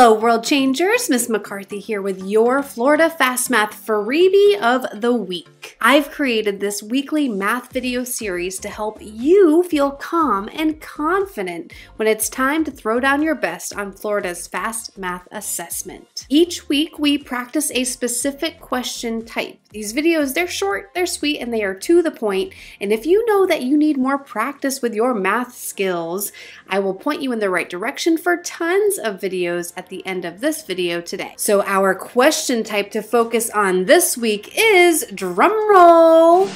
Hello World Changers, Miss McCarthy here with your Florida Fast Math freebie of the week. I've created this weekly math video series to help you feel calm and confident when it's time to throw down your best on Florida's Fast Math assessment. Each week we practice a specific question type. These videos, they're short, they're sweet, and they are to the point. And if you know that you need more practice with your math skills, I will point you in the right direction for tons of videos at the end of this video today. So our question type to focus on this week is, drumroll,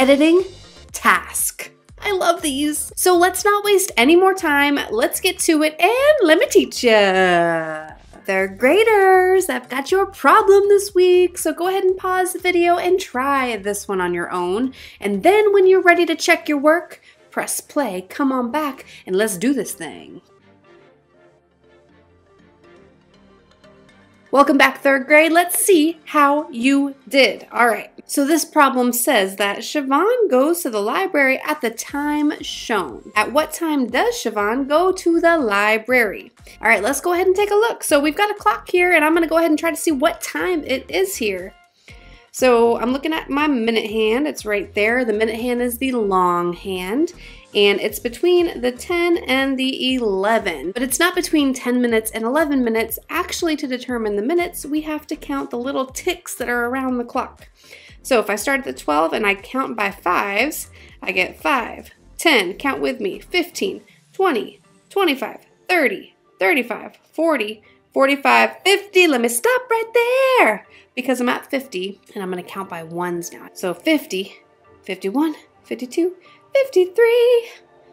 editing task. I love these. So let's not waste any more time. Let's get to it and let me teach ya. Third graders, I've got your problem this week, so go ahead and pause the video and try this one on your own. And then when you're ready to check your work, press play, come on back, and let's do this thing. Welcome back, third grade. Let's see how you did. All right, so this problem says that Siobhan goes to the library at the time shown. At what time does Siobhan go to the library? All right, let's go ahead and take a look. So we've got a clock here, and I'm gonna go ahead and try to see what time it is here. So I'm looking at my minute hand, it's right there. The minute hand is the long hand, and it's between the 10 and the 11. But it's not between 10 minutes and 11 minutes. Actually, to determine the minutes, we have to count the little ticks that are around the clock. So if I start at the 12 and I count by fives, I get 5, 10, count with me, 15, 20, 25, 30, 35, 40, 45, 50, let me stop right there because I'm at 50 and I'm gonna count by ones now. So 50, 51, 52, 53.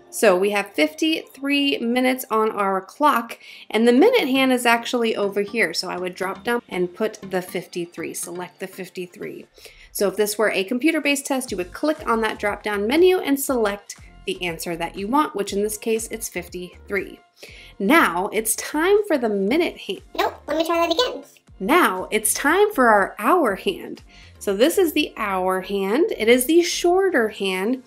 So we have 53 minutes on our clock, and the minute hand is actually over here. So I would drop down and put the 53, select the 53. So if this were a computer-based test, you would click on that drop-down menu and select the answer that you want, which in this case, it's 53. Now it's time for the minute hand. Nope, let me try that again. Now it's time for our hour hand. So this is the hour hand. It is the shorter hand,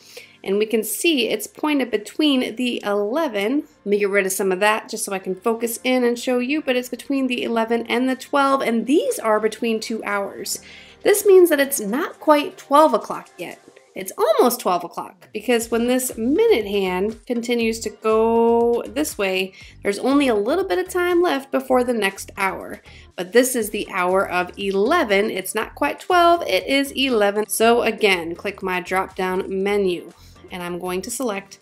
and we can see it's pointed between the 11. Let me get rid of some of that just so I can focus in and show you, but it's between the 11 and the 12, and these are between 2 hours. This means that it's not quite 12 o'clock yet. It's almost 12 o'clock because when this minute hand continues to go this way, there's only a little bit of time left before the next hour. But this is the hour of 11. It's not quite 12, it is 11. So again, click my drop-down menu and I'm going to select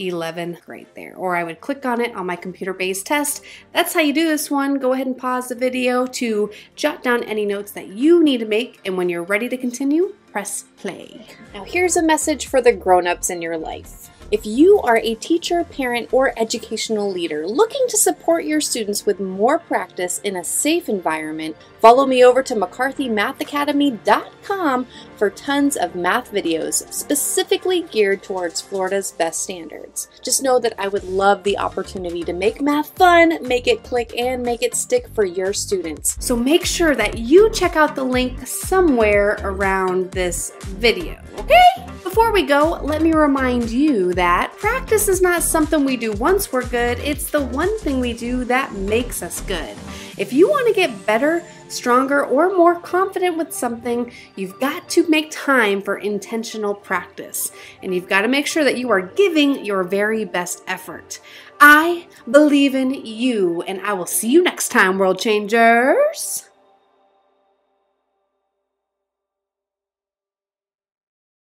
11 right there, or I would click on it on my computer-based test. That's how you do this one. Go ahead and pause the video to jot down any notes that you need to make, and when you're ready to continue, press play. Now here's a message for the grown-ups in your life. If you are a teacher, parent, or educational leader looking to support your students with more practice in a safe environment, follow me over to McCarthyMathAcademy.com for tons of math videos specifically geared towards Florida's best standards. Just know that I would love the opportunity to make math fun, make it click, and make it stick for your students. So make sure that you check out the link somewhere around this video, okay? Before we go, let me remind you that practice is not something we do once we're good, it's the one thing we do that makes us good. If you want to get better, stronger, or more confident with something, you've got to make time for intentional practice. And you've got to make sure that you are giving your very best effort. I believe in you, and I will see you next time, World Changers!